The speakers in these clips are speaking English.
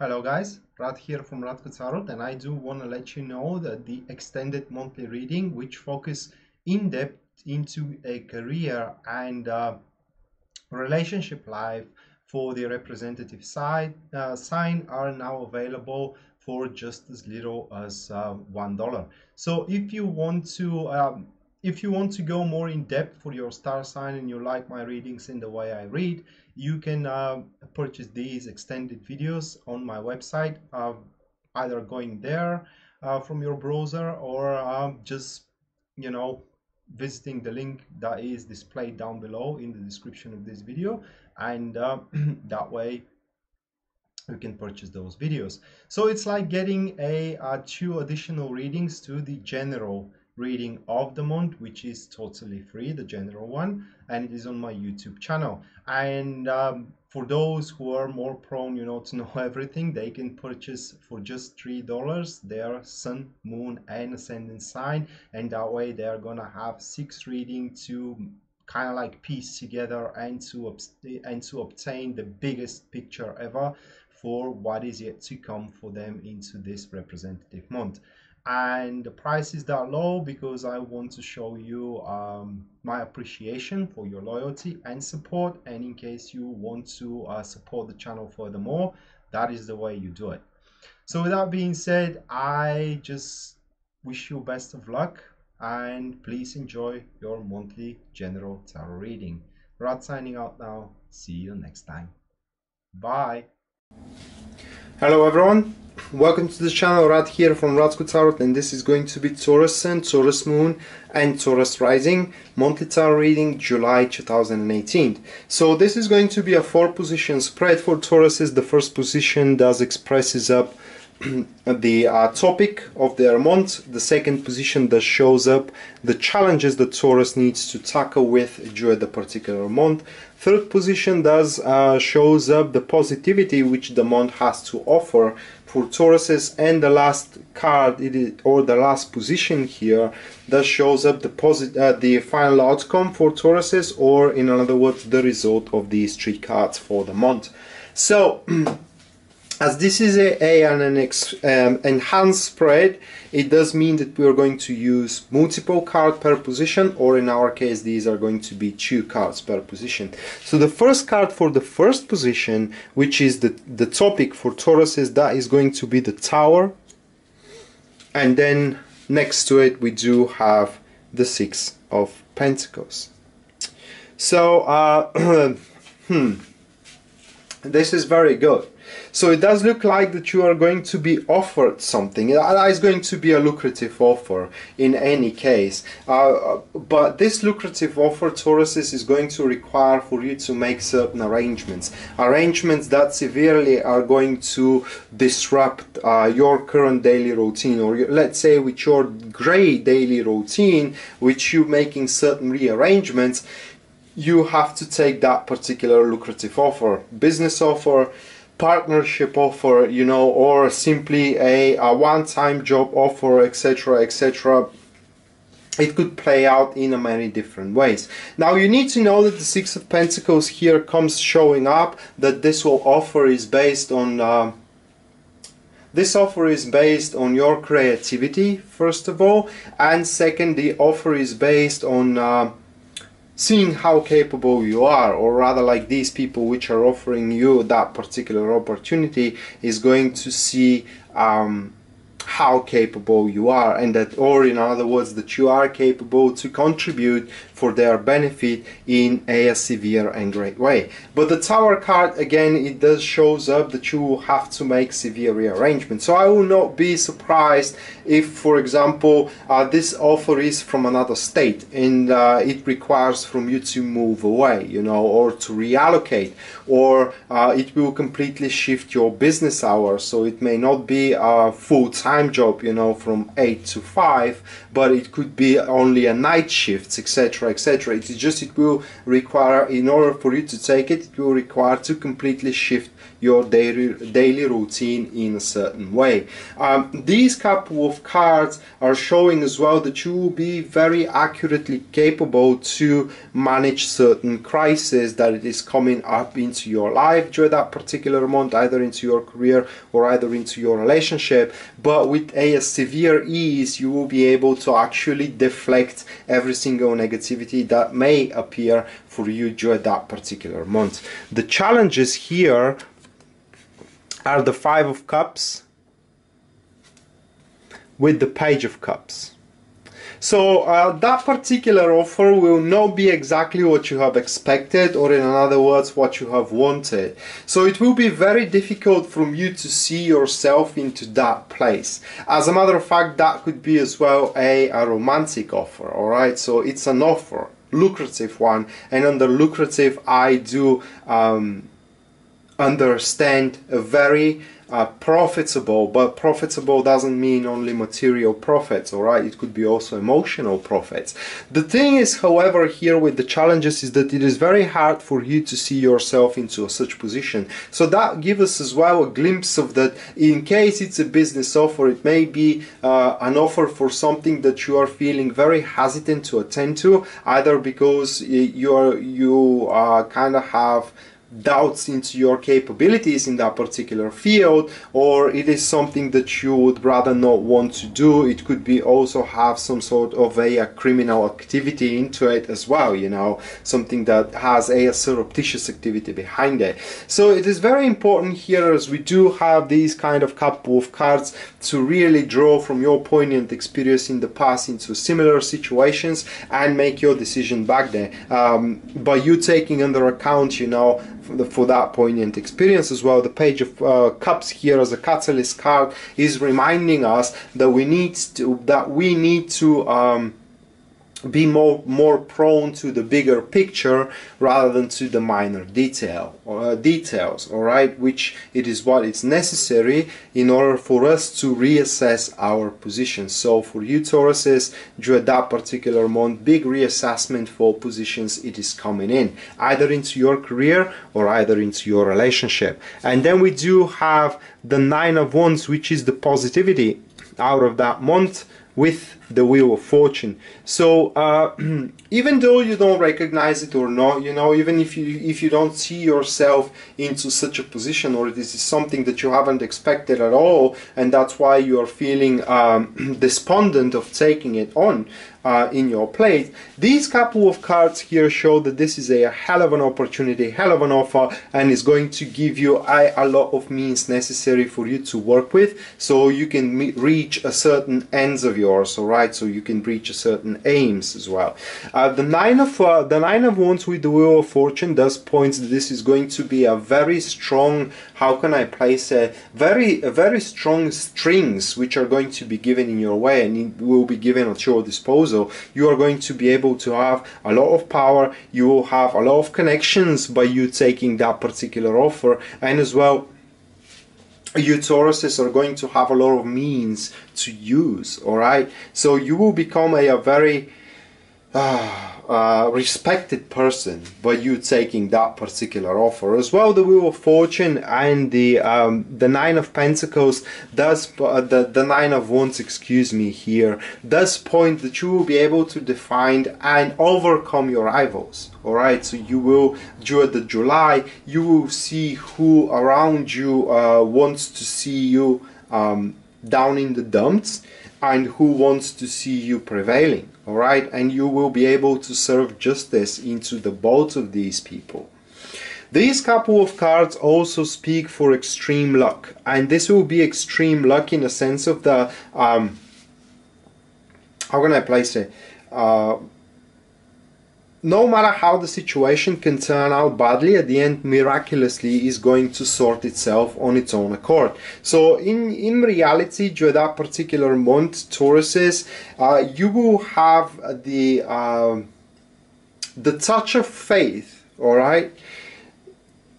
Hello guys, Rad here from Radko Tarot, and I do want to let you know that the extended monthly reading, which focus in depth into a career and relationship life for the representative side sign, are now available for just as little as $1. So if you want to go more in depth for your star sign and you like my readings and the way I read, you can purchase these extended videos on my website, either going there from your browser or just, you know, visiting the link that is displayed down below in the description of this video, and that way you can purchase those videos. So it's like getting a 2 additional readings to the general reading of the month, which is totally free, the general one, and it is on my YouTube channel. And for those who are more prone, you know, to know everything, they can purchase for just $3 their sun, moon and ascendant sign, and that way they are gonna have 6 readings to kind of like piece together and to obtain the biggest picture ever for what is yet to come for them into this representative month. And the price is that low because I want to show you my appreciation for your loyalty and support, and in case you want to support the channel furthermore, that is the way you do it. So with that being said, I just wish you best of luck, and please enjoy your monthly general tarot reading. Rad signing out now. See you next time. Bye. Hello everyone, welcome to the channel. Rad here from Radko Tarot, and this is going to be Taurus Sun, Taurus Moon and Taurus Rising monthly tarot reading July 2018. So this is going to be a 4 position spread for Taurus. Is the first position that expresses up the topic of their month. The second position that shows up the challenges that Taurus needs to tackle with during the particular month. Third position does shows up the positivity which the month has to offer for Tauruses, and the last card the last position here that shows up the final outcome for Tauruses, or in other words, the result of these 3 cards for the month. So as this is an enhanced spread, it does mean that we are going to use multiple cards per position, or in our case these are going to be 2 cards per position. So the first card for the first position, which is the topic for Taurus, is that is going to be the Tower, and then next to it we do have the 6 of Pentacles. So this is very good. So it does look like that you are going to be offered something. That is going to be a lucrative offer in any case. But this lucrative offer, Tauruses, is going to require for you to make certain arrangements. Arrangements that severely are going to disrupt your current daily routine, or your, let's say with your grey daily routine, which you making certain rearrangements, you have to take that particular lucrative offer. Business offer, partnership offer, you know, or simply a one-time job offer, etc., etc. It could play out in many different ways. Now you need to know that the 6 of Pentacles here comes showing up that this will offer is based on this offer is based on your creativity, first of all, and second, the offer is based on seeing how capable you are, or rather like these people which are offering you that particular opportunity is going to see how capable you are, and that, or in other words, that you are capable to contribute for their benefit in a severe and great way. But the Tower card, again, it does shows up that you have to make severe rearrangements. So I will not be surprised if, for example, this offer is from another state and it requires from you to move away, you know, or to reallocate, or it will completely shift your business hours. So it may not be a full-time job, you know, from 8 to 5, but it could be only a night shift, etc., etc. It will require, in order for you to take it, it will require to completely shift your daily routine in a certain way. These couple of cards are showing as well that you will be very accurately capable to manage certain crises that is coming up into your life during that particular month, either into your career or either into your relationship. But with a severe ease, you will be able to actually deflect every single negativity that may appear for you during that particular month. The challenges here are the Five of Cups with the Page of Cups. So that particular offer will not be exactly what you have expected, or in other words, what you have wanted. So it will be very difficult from you to see yourself into that place. As a matter of fact, that could be as well a romantic offer, all right? So it's an offer, lucrative one, and under lucrative, I do understand a very profitable, but profitable doesn't mean only material profits, all right? It could be also emotional profits. The thing is, however, here with the challenges is that it is very hard for you to see yourself into such position. So that gives us as well a glimpse of that. In case it's a business offer, it may be an offer for something that you are feeling very hesitant to attend to, either because you kind of have doubts into your capabilities in that particular field, or it is something that you would rather not want to do. It could be also have some sort of a criminal activity into it as well, you know, something that has a surreptitious activity behind it. So it is very important here, as we do have these kind of couple of cards, to really draw from your poignant experience in the past into similar situations and make your decision back there, by you taking under account, you know, for that poignant experience as well. The Page of Cups here as a catalyst card is reminding us that we need to be more prone to the bigger picture rather than to the minor details, all right, which it is what is necessary in order for us to reassess our position. So for you Tauruses, during that particular month, big reassessment for positions it is coming in, either into your career or either into your relationship. And then we do have the Nine of Wands, which is the positivity out of that month, with the Wheel of Fortune. So even though you don't recognize it or not, you know, even if you don't see yourself into such a position, or this is something that you haven't expected at all, and that's why you are feeling despondent of taking it on in your plate, these couple of cards here show that this is a hell of an opportunity, hell of an offer, and it's going to give you a lot of means necessary for you to work with, so you can reach a certain ends of yours, all right? So you can reach a certain aims as well. The Nine of Wands with the Wheel of Fortune does points that this is going to be a very strong, how can I place it, very strong strings which are going to be given in your way, and it will be given at your disposal. You are going to be able to have a lot of power, you will have a lot of connections by you taking that particular offer, and as well you Tauruses are going to have a lot of means to use, all right? So you will become a very respected person by you taking that particular offer. As well, the Wheel of Fortune and the Nine of Pentacles does the Nine of Wands, excuse me, here does point that you will be able to define and overcome your rivals. All right, so you will, during the July, you will see who around you wants to see you down in the dumps, and who wants to see you prevailing, all right? And you will be able to serve justice into the both of these people. These couple of cards also speak for extreme luck, and this will be extreme luck in a sense of the how can I place it, no matter how the situation can turn out badly, at the end miraculously is going to sort itself on its own accord. So in reality, during that particular month, Tauruses, you will have the touch of faith, all right?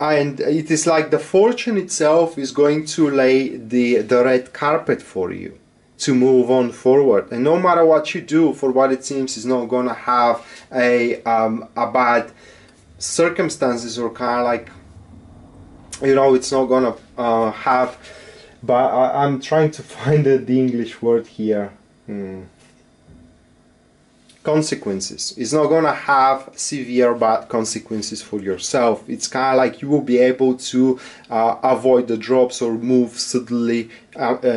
And it is like the fortune itself is going to lay the red carpet for you to move on forward, and no matter what you do, for what it seems is not gonna have a bad circumstances or kind of like you know, it's not gonna have, but I'm trying to find the English word here. Consequences. It's not gonna have severe bad consequences for yourself. It's kind of like you will be able to avoid the drops or move suddenly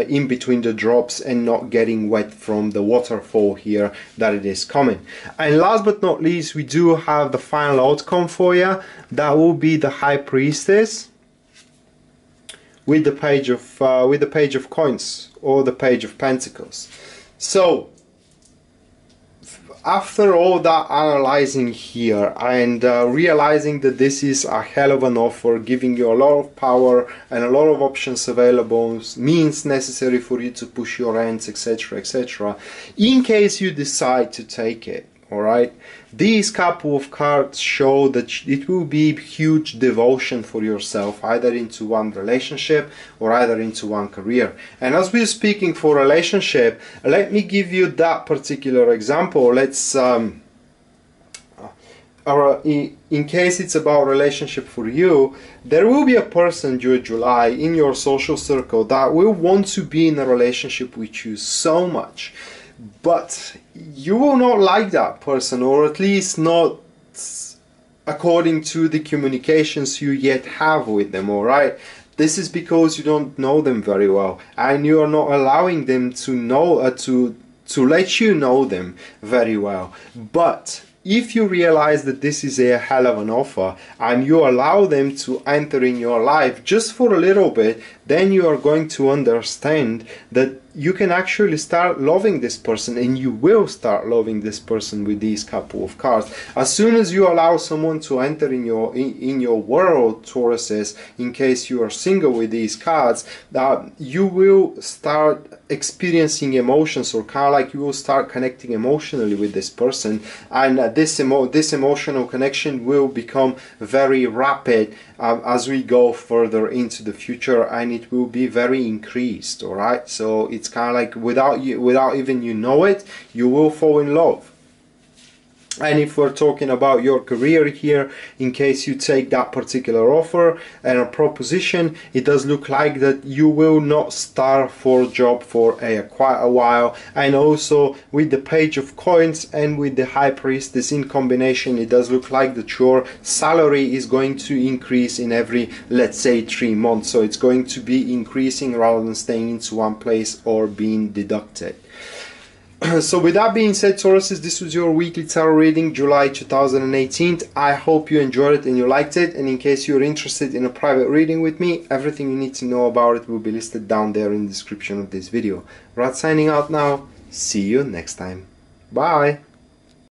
in between the drops and not getting wet from the waterfall here that it is coming. And last but not least, we do have the final outcome for you. That will be the High Priestess with the Page of Coins or the Page of Pentacles. So, after all that analyzing here and realizing that this is a hell of an offer, giving you a lot of power and a lot of options available, means necessary for you to push your ends, etc, etc, in case you decide to take it, alright? These couple of cards show that it will be huge devotion for yourself, either into one relationship or either into one career. And as we're speaking for relationship, let me give you that particular example. Let's in case it's about relationship for you, there will be a person during July in your social circle that will want to be in a relationship with you so much, but you will not like that person, or at least not according to the communications you yet have with them, alright? This is because you don't know them very well and you are not allowing them to know, to let you know them very well. But if you realize that this is a hell of an offer and you allow them to enter in your life just for a little bit, then you are going to understand that you can actually start loving this person, and you will start loving this person with these couple of cards. As soon as you allow someone to enter in your world, Tauruses, in case you are single with these cards, that you will start experiencing emotions, or kind of like you will start connecting emotionally with this person, and this emotional connection will become very rapid as we go further into the future, and it will be very increased, all right? So it's kind of like without even you know it, you will fall in love. And if we're talking about your career here, in case you take that particular offer and a proposition, it does look like that you will not start for a job for quite a while. And also with the Page of Coins and with the High Priestess in combination, it does look like that your salary is going to increase in every, let's say, 3 months. So it's going to be increasing rather than staying into one place or being deducted. So with that being said, Tauruses, this was your weekly tarot reading, July 2018. I hope you enjoyed it and you liked it, and in case you're interested in a private reading with me, everything you need to know about it will be listed down there in the description of this video. Rad signing out now. See you next time. Bye!